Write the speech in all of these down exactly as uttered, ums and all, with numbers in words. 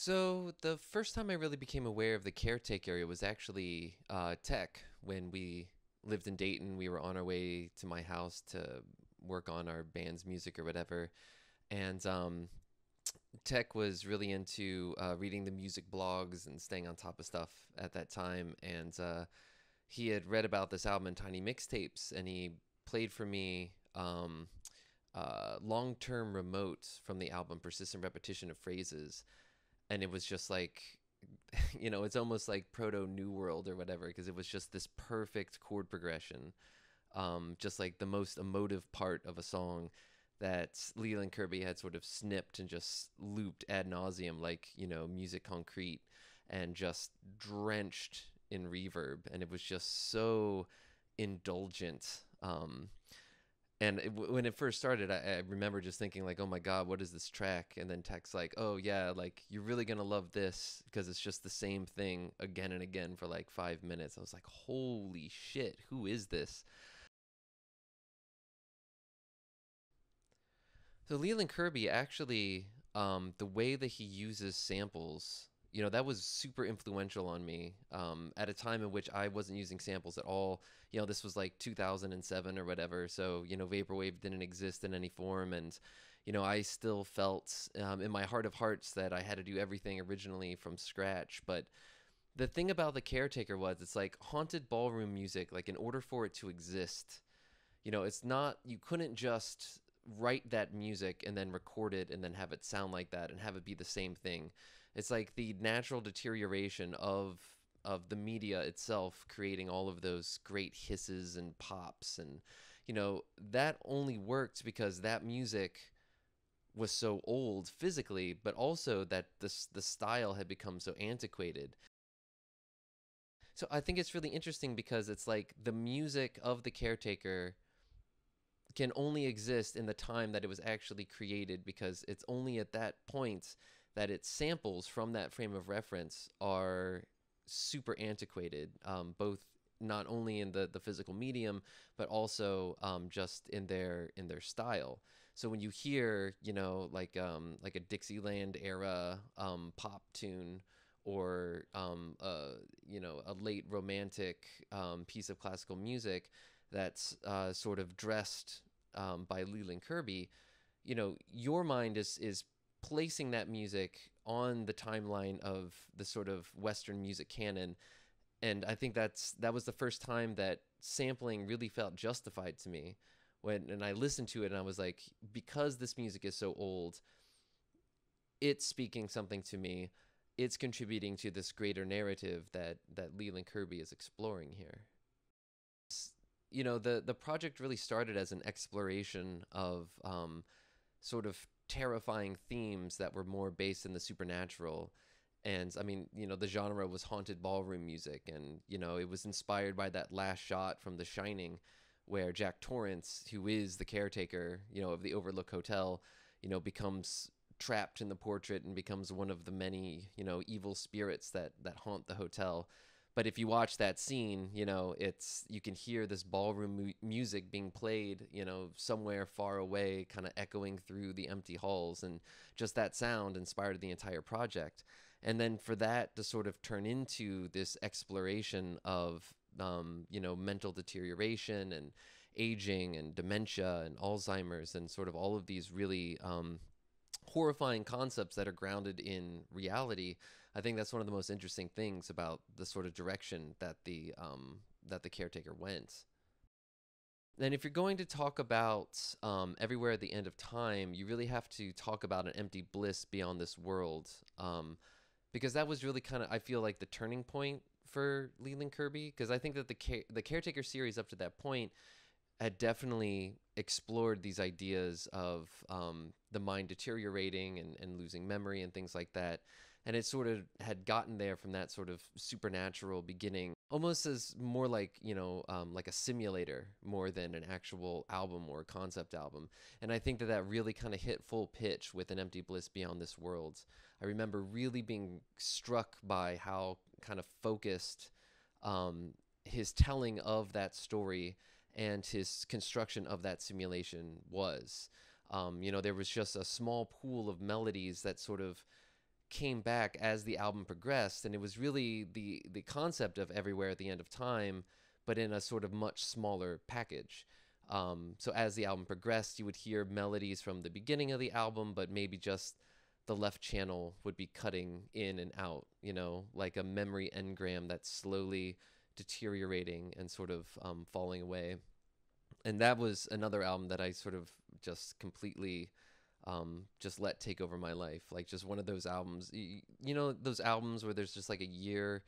So the first time I really became aware of the Caretaker area was actually uh, tech. When we lived in Dayton, we were on our way to my house to work on our band's music or whatever. And um, tech was really into uh, reading the music blogs and staying on top of stuff at that time. And uh, he had read about this album in Tiny Mixtapes, and he played for me um, uh, long-term remote from the album Persistent Repetition of Phrases. And it was just like, you know, it's almost like proto New World or whatever, because it was just this perfect chord progression. Um, just like the most emotive part of a song that Leyland Kirby had sort of snipped and just looped ad nauseum, like, you know, music concrete, and just drenched in reverb. And it was just so indulgent. Um, and it, when it first started, I, I remember just thinking like, oh my God, what is this track? And then Tech's like, oh yeah, like you're really going to love this because it's just the same thing again and again for like five minutes. I was like, holy shit, who is this? So Leyland Kirby, actually, um, the way that he uses samples, you know, that was super influential on me um, at a time in which I wasn't using samples at all. You know, this was like two thousand seven or whatever. So, you know, Vaporwave didn't exist in any form. And, you know, I still felt um, in my heart of hearts that I had to do everything originally from scratch. But the thing about The Caretaker was it's like haunted ballroom music. Like, in order for it to exist, you know, it's not, you couldn't just write that music and then record it and then have it sound like that and have it be the same thing. It's like the natural deterioration of of the media itself creating all of those great hisses and pops. And, you know, that only worked because that music was so old physically, but also that this the style had become so antiquated. So I think it's really interesting because it's like the music of The Caretaker can only exist in the time that it was actually created, because it's only at that point that its samples from that frame of reference are super antiquated, um, both not only in the, the physical medium, but also um, just in their in their style. So when you hear, you know, like um, like a Dixieland era um, pop tune, or um, uh, you know, a late romantic um, piece of classical music that's uh, sort of dressed um, by Leyland Kirby, you know, your mind is is placing that music on the timeline of the sort of Western music canon. And I think that's that was the first time that sampling really felt justified to me, when and I listened to it and I was like, because this music is so old, it's speaking something to me. It's contributing to this greater narrative that that Leyland Kirby is exploring here. You know, the, the project really started as an exploration of um, sort of terrifying themes that were more based in the supernatural. And I mean, you know, the genre was haunted ballroom music. And, you know, it was inspired by that last shot from The Shining, where Jack Torrance, who is the caretaker, you know, of the Overlook Hotel, you know, becomes trapped in the portrait and becomes one of the many, you know, evil spirits that, that haunt the hotel. But if you watch that scene, you know, it's, you can hear this ballroom mu music being played, you know, somewhere far away, kind of echoing through the empty halls. And just that sound inspired the entire project. And then for that to sort of turn into this exploration of, um, you know, mental deterioration and aging and dementia and Alzheimer's and sort of all of these really um, horrifying concepts that are grounded in reality. I think that's one of the most interesting things about the sort of direction that the um, that the Caretaker went. And if you're going to talk about um, Everywhere at the End of Time, you really have to talk about An Empty Bliss Beyond This World, um, because that was really kind of, I feel like, the turning point for Leyland Kirby. Because I think that the care the Caretaker series up to that point had definitely explored these ideas of um, the mind deteriorating and, and losing memory and things like that. And it sort of had gotten there from that sort of supernatural beginning, almost as more like, you know, um, like a simulator more than an actual album or concept album. And I think that that really kind of hit full pitch with An Empty Bliss Beyond This World. I remember really being struck by how kind of focused um, his telling of that story and his construction of that simulation was. Um, you know, there was just a small pool of melodies that sort of came back as the album progressed, and it was really the the concept of Everywhere at the End of Time, but in a sort of much smaller package. Um, so as the album progressed, you would hear melodies from the beginning of the album, but maybe just the left channel would be cutting in and out, you know, like a memory engram that's slowly deteriorating and sort of um, falling away. And that was another album that I sort of just completely um, just let take over my life. Like just one of those albums, you, you know, those albums where there's just like a year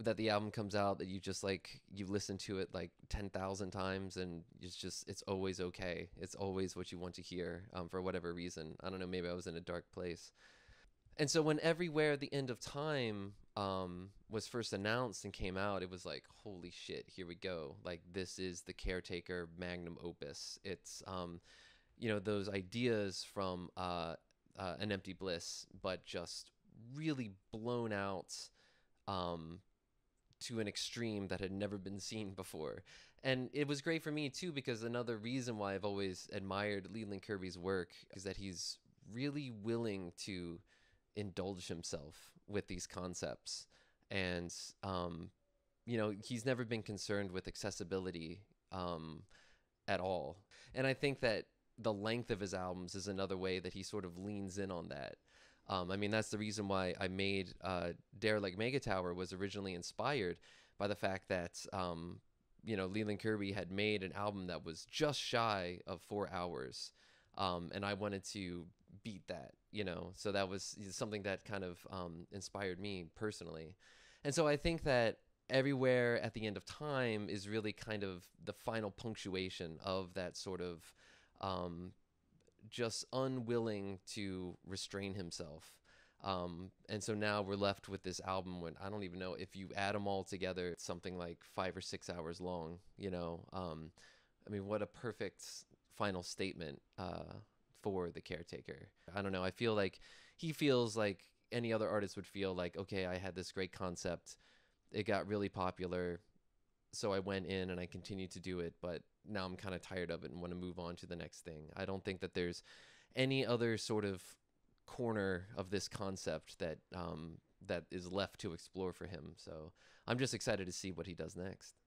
that the album comes out that you just like, you listen to it like ten thousand times and it's just, it's always okay. It's always what you want to hear um, for whatever reason. I don't know, maybe I was in a dark place. And so when Everywhere at the End of Time um, was first announced and came out, it was like, holy shit, here we go. Like this is the Caretaker magnum opus. It's, um, you know, those ideas from uh, uh, An Empty Bliss, but just really blown out, um, to an extreme that had never been seen before. And it was great for me too, because another reason why I've always admired Leyland Kirby's work is that he's really willing to indulge himself with these concepts. And, um, you know, he's never been concerned with accessibility um, at all. And I think that the length of his albums is another way that he sort of leans in on that. Um, I mean, that's the reason why I made uh, Dare Like Mega Tower was originally inspired by the fact that, um, you know, Leyland Kirby had made an album that was just shy of four hours. Um, and I wanted to beat that, you know, so that was something that kind of um, inspired me personally. And so I think that Everywhere at the End of Time is really kind of the final punctuation of that sort of um just unwilling to restrain himself. Um, and so now we're left with this album when I don't even know if you add them all together, it's something like five or six hours long, you know? Um, I mean, what a perfect final statement uh, for the Caretaker. I don't know, I feel like he feels like any other artist would feel like, okay, I had this great concept. It got really popular. So I went in and I continued to do it, but now I'm kind of tired of it and want to move on to the next thing. I don't think that there's any other sort of corner of this concept that um, that is left to explore for him. So I'm just excited to see what he does next.